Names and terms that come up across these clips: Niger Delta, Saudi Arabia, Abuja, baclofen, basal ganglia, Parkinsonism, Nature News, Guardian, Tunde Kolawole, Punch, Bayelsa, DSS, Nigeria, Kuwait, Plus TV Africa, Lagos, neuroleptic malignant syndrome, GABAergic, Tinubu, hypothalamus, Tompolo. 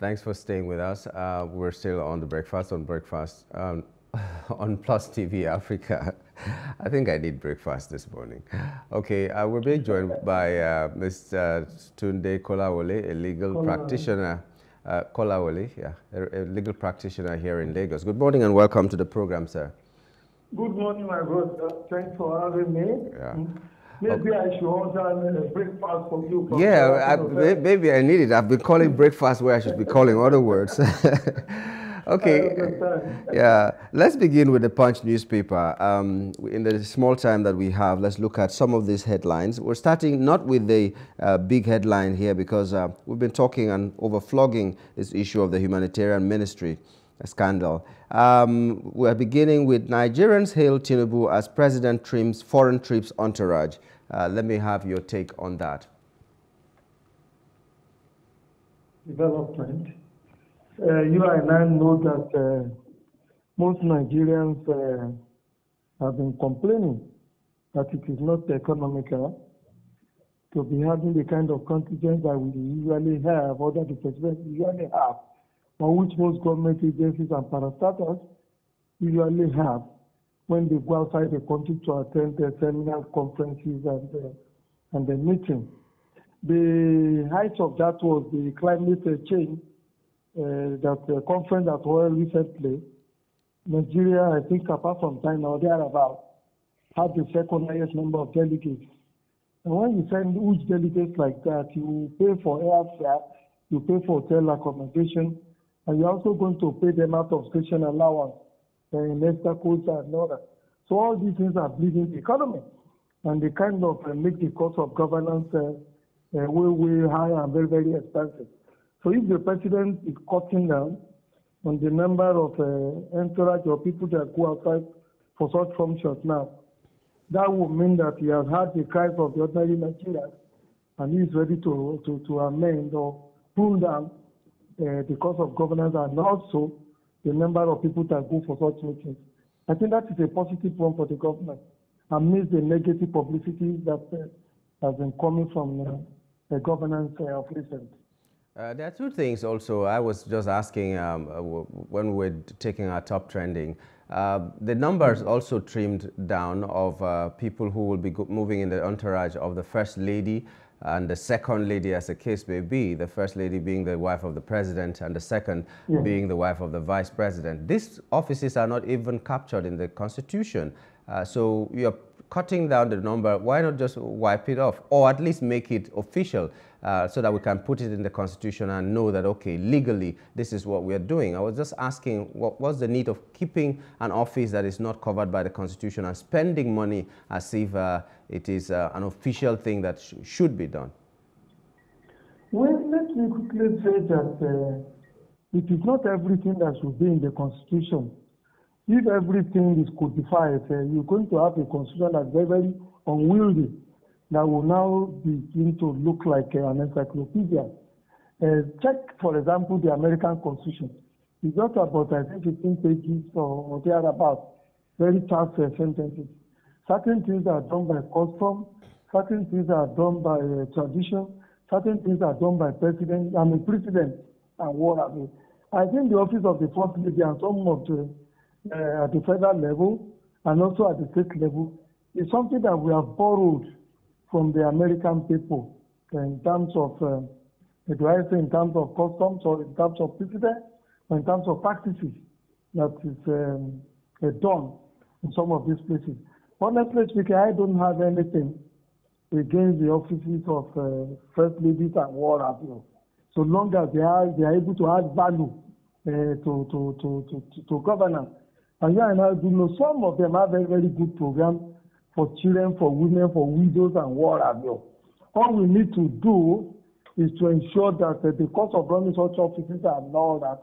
Thanks for staying with us. We're still on the breakfast on Plus TV Africa. I think I need breakfast this morning. Okay, we're being joined by Mr. Tunde Kolawole, a legal practitioner. Kolawole, yeah, a legal practitioner here in Lagos. Good morning and welcome to the program, sir. Good morning, my brother. Thanks for having me. Yeah. Maybe I should order breakfast from you. Yeah, maybe I need it. I've been calling breakfast where I should be calling other words. Okay, yeah. Let's begin with the Punch newspaper. In the small time that we have, let's look at some of these headlines. We're starting not with the big headline here because we've been talking and overflogging this issue of the humanitarian ministry scandal. We're beginning with Nigerians hail Tinubu as President Trim's foreign trips entourage. Let me have your take on that. Development. You and I know that most Nigerians have been complaining that it is not economical to be having the kind of contingent that we usually have, or that the president usually have, or which most government agencies and parastatals usually have when they go outside the country to attend the seminars, conferences, and the meetings. The height of that was the climate change. That conference that was recently, Nigeria, I think apart from China or thereabout, had the second highest number of delegates. And when you send huge delegates like that, you pay for airfare, you pay for hotel accommodation, and you're also going to pay them out of station allowance, in extra quota and all that. So all these things are bleeding the economy, and they kind of make the cost of governance way high and very, very expensive. So if the president is cutting down on the number of entourage or people that go outside for such functions now, that would mean that he has had the cries of the ordinary Nigerians and he is ready to amend or pull down the cost of governance and also the number of people that go for such meetings. I think that is a positive one for the government amidst the negative publicity that has been coming from the governance of recent. There are two things also. I was just asking when we're taking our top trending. The numbers also trimmed down of people who will be moving in the entourage of the First Lady and the Second Lady, as the case may be, the First Lady being the wife of the President and the Second being the wife of the Vice President. These offices are not even captured in the Constitution. So you're cutting down the number, why not just wipe it off or at least make it official so that we can put it in the Constitution and know that, okay, legally, this is what we are doing. I was just asking, what was the need of keeping an office that is not covered by the Constitution and spending money as if it is an official thing that should be done? Well, let me quickly say that it is not everything that should be in the Constitution. If everything is codified, you're going to have a constitution that's very, very unwieldy, that will now begin to look like an encyclopedia. Check, for example, the American Constitution. It's got about, I think, 15 pages or thereabouts, very tough sentences. Certain things are done by custom, certain things are done by tradition, certain things are done by president and what have you. I think the office of the First Lady and some of the at the federal level and also at the state level is something that we have borrowed from the American people in terms of, do I say in terms of customs or in terms of precedent or in terms of practices that is done in some of these places. Honestly speaking, I don't have anything against the offices of First Ladies and what have you, so long as they are able to add value to governance. And you and I do know some of them have very, very good programs for children, for women, for widows, and what have you. All we need to do is to ensure that the cost of running such offices and all that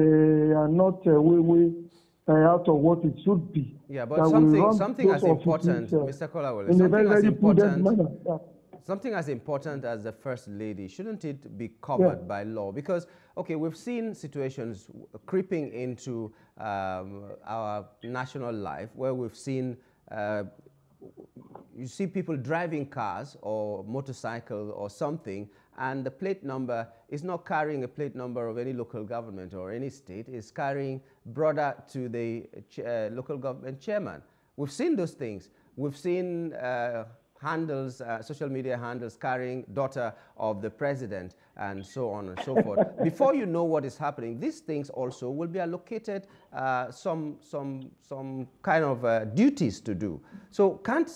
are not out of what it should be. Yeah, but that something as important, Mr. Kolawole, something as important as the First Lady, shouldn't it be covered by law? Because, okay, we've seen situations creeping into our national life where we've seen, you see people driving cars or motorcycles or something and the plate number is not carrying a plate number of any local government or any state, it's carrying brother to the local government chairman. We've seen those things. We've seen handles, social media handles carrying daughter of the president and so on and so forth. Before you know what is happening, these things also will be allocated some kind of duties to do. So can't,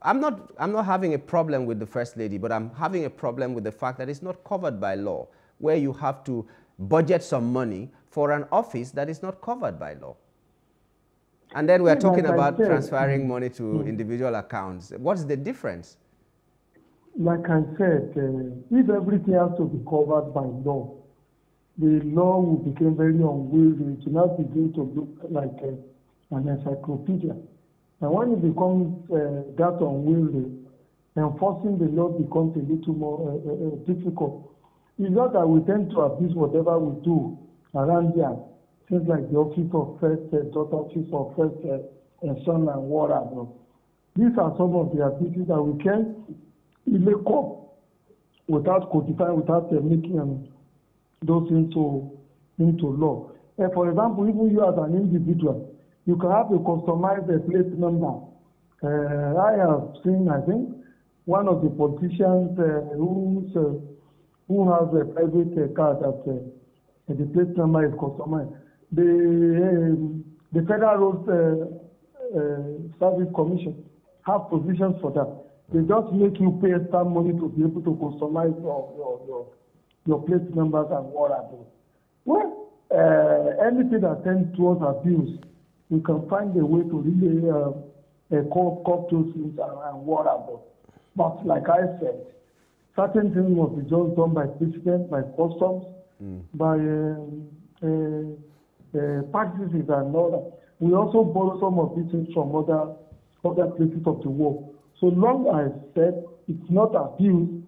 I'm not having a problem with the First Lady, but I'm having a problem with the fact that it's not covered by law, where you have to budget some money for an office that is not covered by law. And then we're talking about transferring money to individual accounts. What's the difference? Like I said, if everything has to be covered by law, the law will become very unwieldy. It will not begin to look like an encyclopedia. And when it becomes that unwieldy, enforcing the law becomes a little more difficult. It's not that we tend to abuse whatever we do around here. Things like the office of first daughter, office of first son and water. These are some of the activities that we can make up without codifying, without making those into law. And for example, even you as an individual, you can have to customize a plate number. I have seen, I think, one of the politicians who has a private car that the plate number is customized. The Federal Road Service Commission have provisions for that. They just make you pay some money to be able to customize your plate numbers and what have you. Well, anything that tends towards abuse, you can find a way to really cop those things and what have you. But like I said, certain things must be just done by president, by customs, by practices and all that. We also borrow some of these things from other places of the world. So long as it's not abused,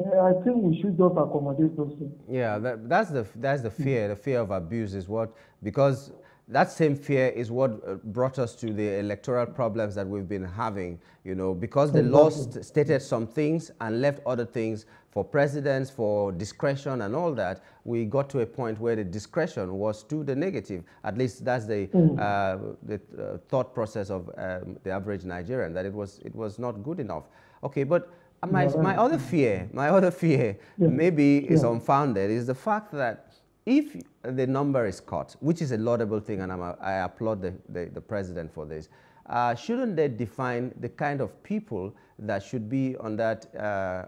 I think we should just accommodate those things. Yeah, that's the fear. The fear of abuse is what, because that same fear is what brought us to the electoral problems that we've been having, you know, because the law stated some things and left other things for presidents, for discretion and all that. We got to a point where the discretion was to the negative. At least that's the thought process of the average Nigerian, that it was not good enough. Okay, but my other fear, maybe is unfounded, is the fact that if the number is cut, which is a laudable thing, and I applaud the president for this, shouldn't they define the kind of people that should be on that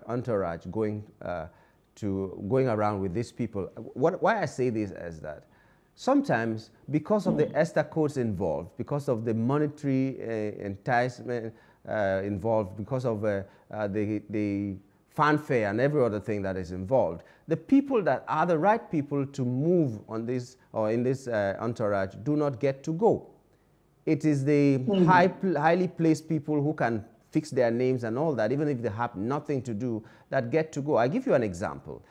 entourage going around with these people? Why I say this is that sometimes, because of the ESTA codes involved, because of the monetary enticement involved, because of the fanfare and every other thing that is involved, the people that are the right people to move on this or in this entourage do not get to go. It is the highly placed people who can fix their names and all that, even if they have nothing to do, that get to go. I give you an example.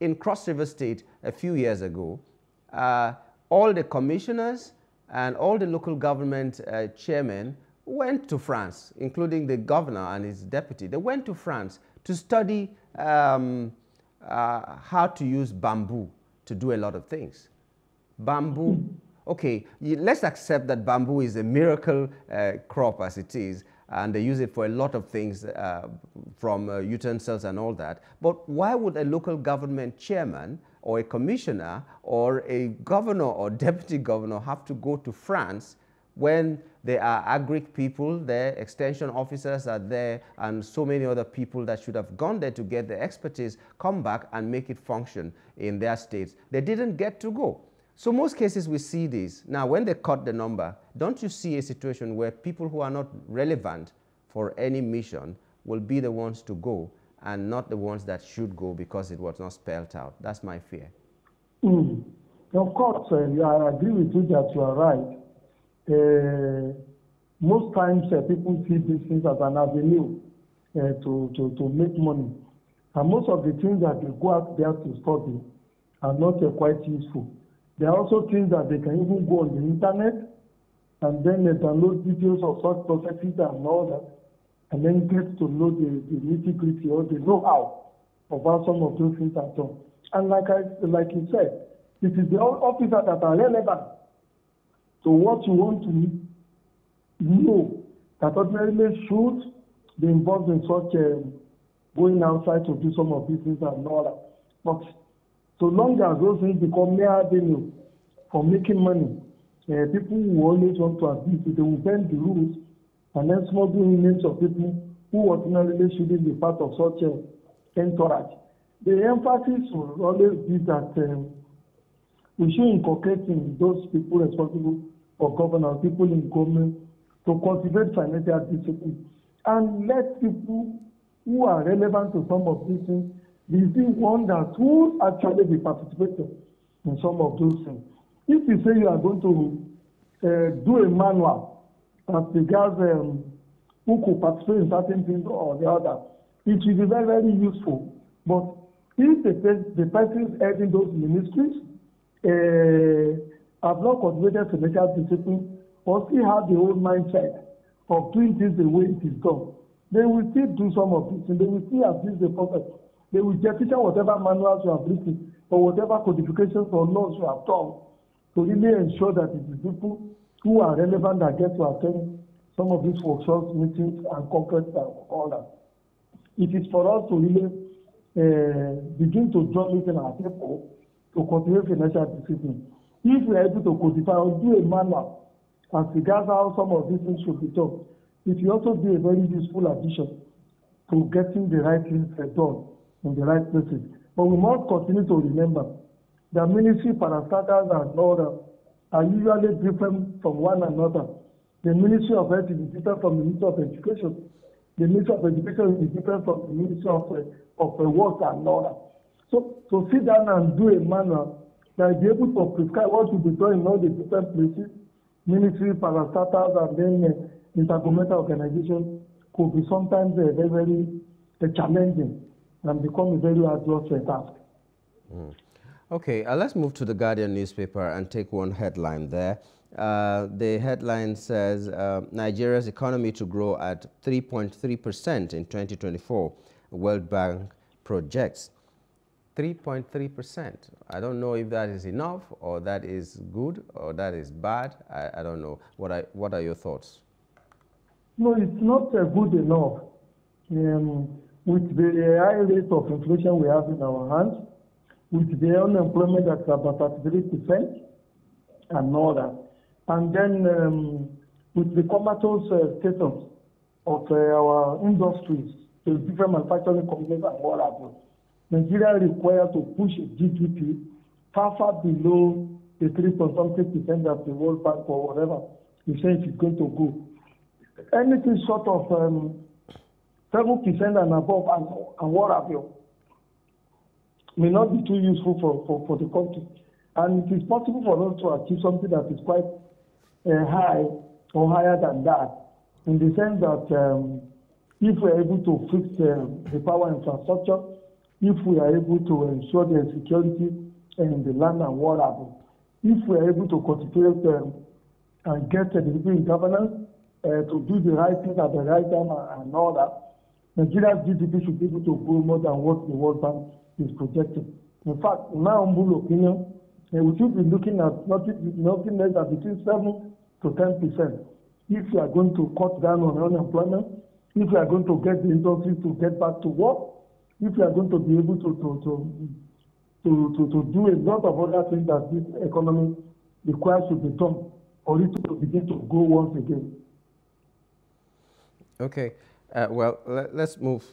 In Cross River State a few years ago, all the commissioners and all the local government chairmen went to France, including the governor and his deputy. They went to France to study how to use bamboo to do a lot of things. Bamboo, okay, let's accept that bamboo is a miracle crop as it is, and they use it for a lot of things from utensils and all that. But why would a local government chairman or a commissioner or a governor or deputy governor have to go to France when there are agric people there, extension officers are there, and so many other people that should have gone there to get the expertise, come back and make it function in their states? They didn't get to go. So most cases we see this. Now, when they cut the number, don't you see a situation where people who are not relevant for any mission will be the ones to go and not the ones that should go because it was not spelled out? That's my fear. Of course, I agree with you that you are right. Most times people see these things as an avenue to make money. And most of the things that they go out there to study are not quite useful. There are also things that they can even go on the internet and then they download details of such processes and all that, and then get to know the nitty-gritty or the know-how about some of those things at all. And like you said, it is the officers that are relevant to what you want to know that ordinarily should be involved in such going outside to do some of these things and all that. But so long as those things become mere avenue for making money, people who always want to abuse, they will bend the rules and then smuggling names of people who ordinarily shouldn't be part of such a entourage. The emphasis will always be that we should inculcate in those people responsible for governance, people in government, to cultivate financial discipline. And let people who are relevant to some of these things be the one that will actually be participating in some of those things. If you say you are going to do a manual as regards who could participate in certain things or the other, it will be very, very useful. But if the persons heading those ministries have not cultivated financial discipline or still have the old mindset of doing things the way it is done, they will still do some of this and they will still abuse the process. They will justify whatever manuals you have written or whatever codifications or laws you have done to really ensure that it is people who are relevant that get to attend some of these workshops, meetings, and conferences and all that. It is for us to really begin to draw it in our people to cultivate financial discipline. If we are able to codify or do a manual as regards how some of these things should be done, it will also be a very useful addition to getting the right things done in the right places. But we must continue to remember that ministry parastatals and order are usually different from one another. The Ministry of Health is different from the Ministry of Education. The Ministry of Education is different from the Ministry of Work and order. So sit down and do a manual that is able to prescribe what should be done in all the different places. Ministry, parastatals, and then intergovernmental organizations could be sometimes very, very challenging and become a very arduous task. Mm. Okay, let's move to the Guardian newspaper and take one headline there. The headline says, Nigeria's economy to grow at 3.3% in 2024, World Bank projects. 3.3%. I don't know if that is enough or that is good or that is bad. I don't know. What are your thoughts? No, it's not good enough. With the high rate of inflation we have in our hands, with the unemployment that's about 33% and all that, and then with the comatose status of our industries, the different manufacturing companies and all that, Nigeria required to push GDP far, far below the 3.3% that the World Bank or whatever you say it's going to go. Anything short of 7% and above and what have you may not be too useful for the country. And it is possible for us to achieve something that is quite high or higher than that, in the sense that if we are able to fix the power infrastructure, if we are able to ensure the security in the land and water, if we are able to concentrate and get the people in governance to do the right thing at the right time and all that, Nigeria's GDP should be able to grow more than what the World Bank is projecting. In fact, in my humble opinion, we should be looking at nothing less than between 7% to 10%. If we are going to cut down on unemployment, if we are going to get the industry to get back to work, if we are going to be able to do a lot of other things that this economy requires to be done, or it to begin to grow once again. Okay, well, let's move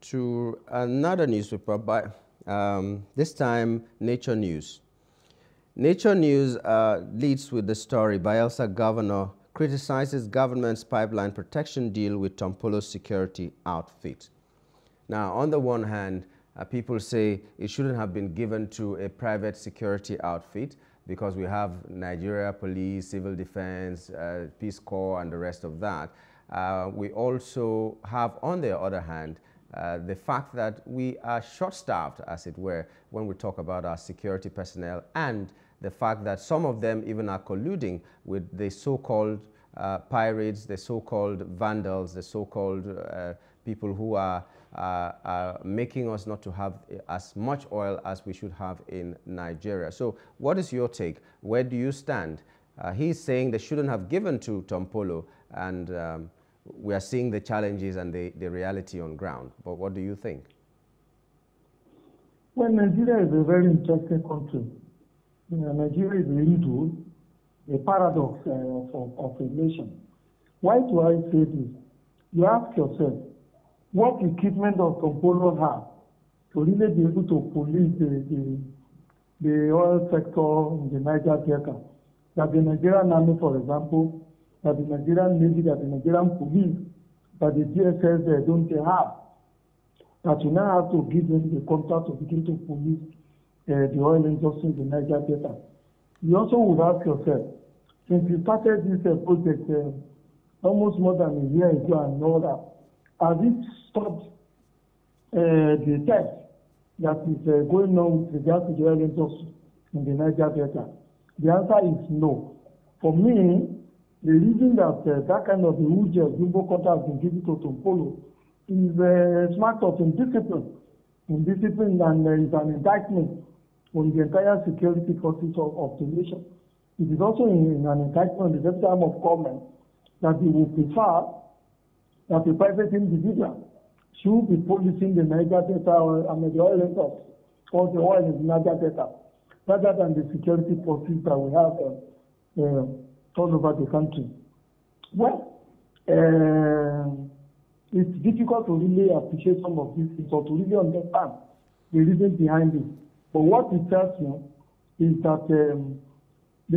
to another newspaper, but this time Nature News. Nature News leads with the story, Bayelsa governor criticizes government's pipeline protection deal with Tompolo security outfit. Now, on the one hand, people say it shouldn't have been given to a private security outfit because we have Nigeria police, civil defense, Peace Corps, and the rest of that. We also have, on the other hand, the fact that we are short-staffed, as it were, when we talk about our security personnel, and the fact that some of them even are colluding with the so-called pirates, the so-called vandals, the so-called people who are are making us not to have as much oil as we should have in Nigeria. So what is your take? Where do you stand? He's saying they shouldn't have given to Tompolo, and we are seeing the challenges and the reality on ground. But what do you think? Well, Nigeria is a very interesting country. You know, Nigeria is really a paradox of a nation. Why do I say this? You ask yourself, what equipment does Tompolo have to really be able to police the oil sector in the Niger Delta? That the Nigerian army, for example, that the Nigerian navy, that the Nigerian police, that the DSS they don't have. That you now have to give them the contract to begin to police the oil industry in the Niger Delta. You also would ask yourself, since you started this project almost more than a year ago and all that, has it stopped the test that is going on with regard to the oil industry in the Niger Delta? The answer is no. For me, the reason that that kind of huge jumbo contract has been given to Tompolo is a smart of indiscipline. Indiscipline and is an indictment on the entire security forces of the nation. It is also in an indictment on the left arm of government that they would prefer that the private individual should be policing the Niger Delta and the oil resources, or the oil in the Niger Delta, rather than the security forces that we have all over the country. Well, it's difficult to really appreciate some of these things or to really understand the reason behind it. But what it tells you is that the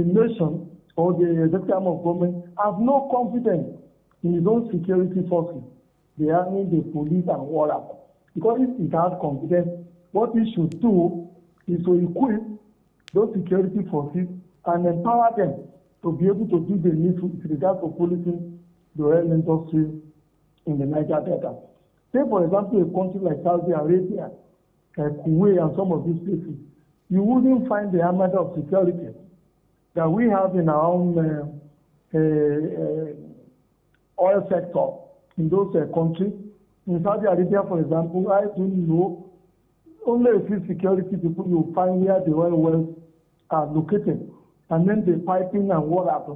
nation or the executive of government have no confidence in its own security forces, the army, the police, and all that. Because if it has confidence, what it should do is to equip those security forces and empower them to be able to do the needful with regard to policing the oil industry in the Niger Delta. Say, for example, a country like Saudi Arabia, Kuwait, and some of these places, you wouldn't find the armada of security that we have in our own oil sector in those countries. In Saudi Arabia, for example, I don't know, only a few security people you find where the oil wells are located, and then the piping and water.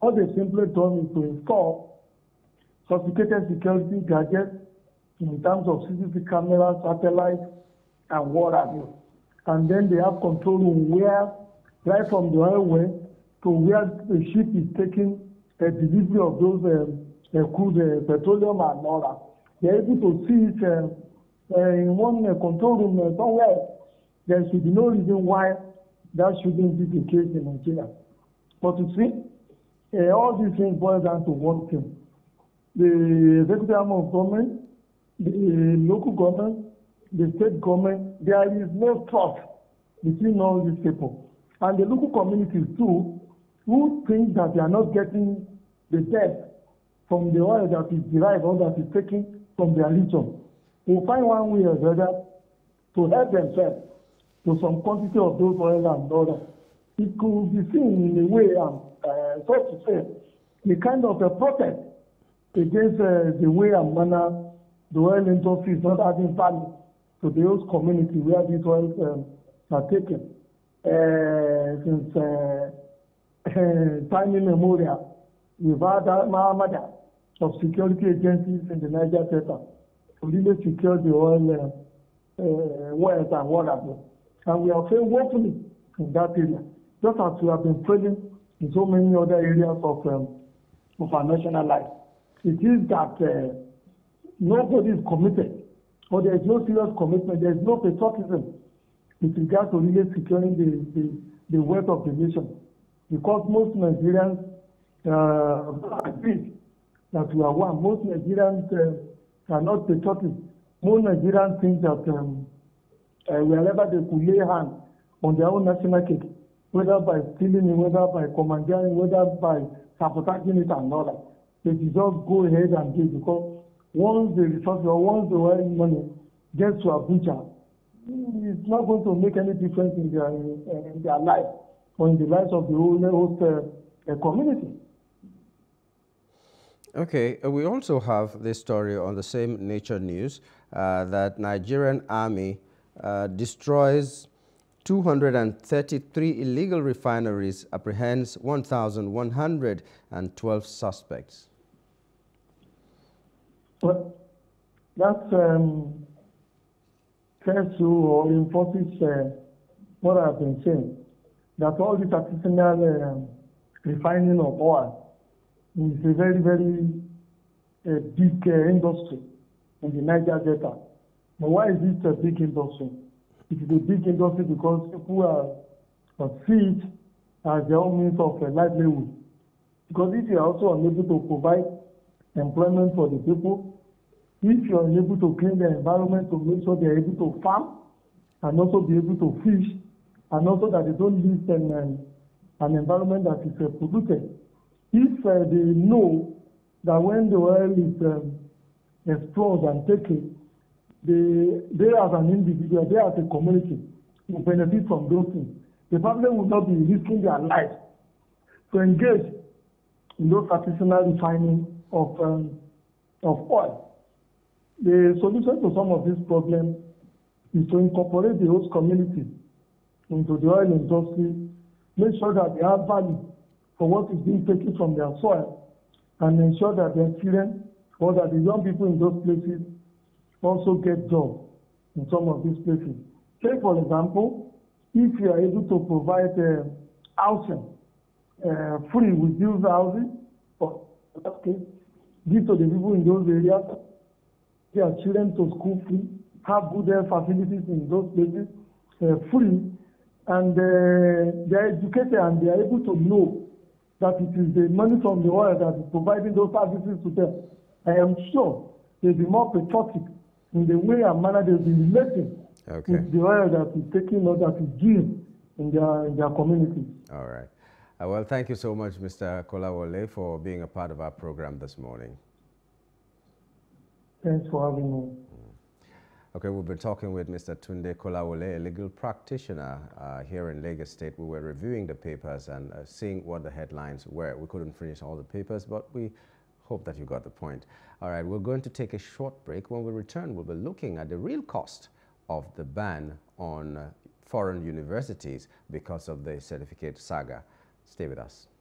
All they simply done is to install sophisticated security gadgets in terms of CCTV cameras, satellites, and water. And then they have control on where, right from the oil well to where the ship is taking a delivery of those crude petroleum and all that. They're able to see it in one control room somewhere. There should be no reason why that shouldn't be the case in Nigeria. But you see, all these things boil down to one thing. The executive arm of government, the local government, the state government, there is no trust between all these people. And the local communities too, who think that they are not getting the debt from the oil that is derived or that is taken from their region, will find one way or the other to help themselves to some quantity of those oil and others. It could be seen in a way, so to say, a kind of a protest against the way and manner the oil industry is not adding value to the host community where these oils are taken. Since time immemorial, we've had an armada of security agencies in the Niger Delta to really secure the oil wells and water. And we are failing woefully in that area, just as we have been failing in so many other areas of our national life. It is that nobody is committed, or there is no serious commitment, there is no patriotism with regard to really securing the wealth of the nation. Because most Nigerians agree that we are one. Most Nigerians are not patriotic. Most Nigerians think that wherever they could lay hands on their own national cake, whether by stealing it, whether by commandeering, whether by sabotaging it and all that, they deserve go ahead and do it, because once the resources or once the oil money gets to Abuja, it's not going to make any difference in their life or in the lives of the whole community. Okay, we also have this story on the same Nature News that Nigerian army destroys 233 illegal refineries, apprehends 1,112 suspects. Well, that tells you or enforces what I've been saying, that all this artisanal refining of oil is a very, very big industry in the Niger Delta. But why is it a big industry? It is a big industry because people see it as their own means of livelihood. Because if you are also unable to provide employment for the people, if you are unable to clean the environment to make sure they are able to farm and also be able to fish, and also that they don't live in an environment that is polluted. If they know that when the oil is explored and taken, they as an individual, they as a community will benefit from those things. The family will not be risking their lives to engage in those artisanal refining of oil. The solution to some of these problems is to incorporate the host community into the oil industry, make sure that they have value for what is being taken from their soil, and ensure that their children or that the young people in those places also get jobs in some of these places. Say, for example, if you are able to provide housing, free reduced housing, or in that case, give to the people in those areas, their children to school free, have good health facilities in those places, free, and they are educated and they are able to know that it is the money from the oil that is providing those services to them. I am sure they'll be more patriotic in the way and manner they'll be relating with the oil that is taken or that is given in their communities. All right. Well, thank you so much, Mr. Kolawole, for being a part of our program this morning. Thanks for having me. Okay, we've been talking with Mr. Tunde Kolawole, a legal practitioner here in Lagos State. We were reviewing the papers and seeing what the headlines were. We couldn't finish all the papers, but we hope that you got the point. All right, we're going to take a short break. When we return, we'll be looking at the real cost of the ban on foreign universities because of the certificate saga. Stay with us.